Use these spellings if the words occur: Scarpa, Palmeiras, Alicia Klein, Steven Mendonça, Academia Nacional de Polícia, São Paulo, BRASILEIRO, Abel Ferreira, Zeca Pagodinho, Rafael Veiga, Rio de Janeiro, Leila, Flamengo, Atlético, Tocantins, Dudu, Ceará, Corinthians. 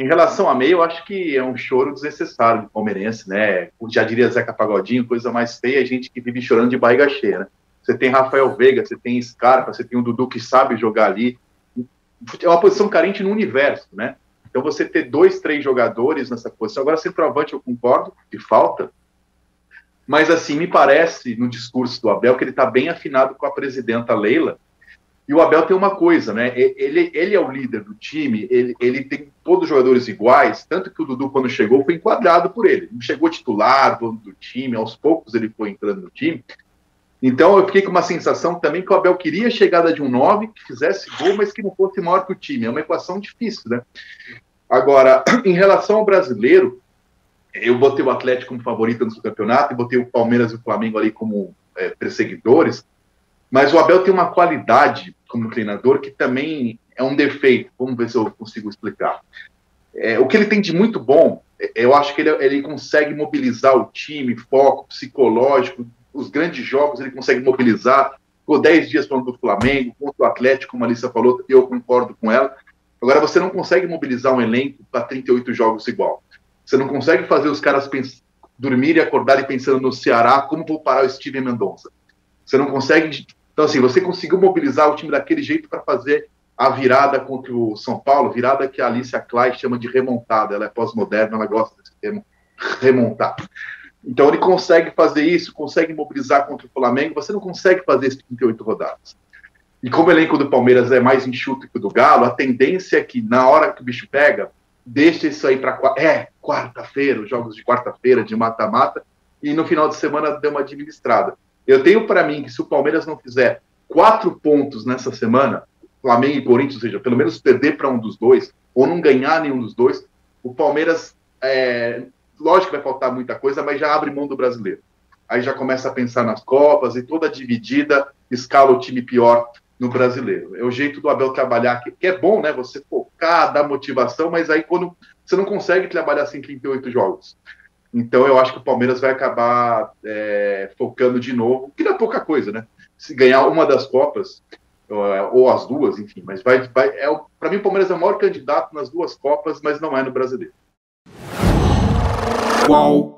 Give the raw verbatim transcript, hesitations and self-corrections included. Em relação a meia, eu acho que é um choro desnecessário de palmeirense, né? Já diria Zeca Pagodinho, coisa mais feia, a gente que vive chorando de barriga cheia, né? Você tem Rafael Veiga, você tem Scarpa, você tem o Dudu que sabe jogar ali. É uma posição carente no universo, né? Então você ter dois, três jogadores nessa posição. Agora, centroavante, eu concordo, de falta. Mas, assim, me parece, no discurso do Abel, que ele está bem afinado com a presidenta Leila. E o Abel tem uma coisa, né? Ele, ele é o líder do time, ele, ele tem todos os jogadores iguais, tanto que o Dudu, quando chegou, foi enquadrado por ele. Não chegou titular, dono do time, aos poucos ele foi entrando no time. Então eu fiquei com uma sensação também que o Abel queria a chegada de um nove, que fizesse gol, mas que não fosse maior que o time. É uma equação difícil, né? Agora, em relação ao brasileiro, eu botei o Atlético como favorito no campeonato, e botei o Palmeiras e o Flamengo ali como é, perseguidores, mas o Abel tem uma qualidade como treinador que também é um defeito. Vamos ver se eu consigo explicar. É, o que ele tem de muito bom, eu acho que ele, ele consegue mobilizar o time, foco psicológico. Os grandes jogos ele consegue mobilizar. Ficou dez dias falando do Flamengo, contra o Atlético, como a Alicia falou, eu concordo com ela. Agora, você não consegue mobilizar um elenco para trinta e oito jogos igual. Você não consegue fazer os caras dormir e acordar e pensando no Ceará, como vou parar o Steven Mendonça. Você não consegue... Então, assim, você conseguiu mobilizar o time daquele jeito para fazer a virada contra o São Paulo, virada que a Alicia Klein chama de remontada. Ela é pós-moderna, ela gosta desse termo, remontar. Então ele consegue fazer isso, consegue mobilizar contra o Flamengo. Você não consegue fazer isso em trinta e oito rodadas. E como o elenco do Palmeiras é mais enxuto que o do Galo, a tendência é que na hora que o bicho pega, deixa isso aí para é, quarta-feira, os jogos de quarta-feira, de mata-mata, e no final de semana deu uma administrada. Eu tenho para mim que se o Palmeiras não fizer quatro pontos nessa semana, Flamengo e Corinthians, ou seja, pelo menos perder para um dos dois, ou não ganhar nenhum dos dois, o Palmeiras... É, lógico que vai faltar muita coisa, mas já abre mão do brasileiro. Aí já começa a pensar nas Copas e toda dividida escala o time pior no brasileiro. É o jeito do Abel trabalhar, que é bom, né? Você focar, dar motivação, mas aí quando você não consegue trabalhar sem trinta e oito jogos. Então eu acho que o Palmeiras vai acabar é, focando de novo, que dá pouca coisa, né? Se ganhar uma das Copas, ou as duas, enfim. Mas vai, vai, é, para mim o Palmeiras é o maior candidato nas duas Copas, mas não é no brasileiro. Qual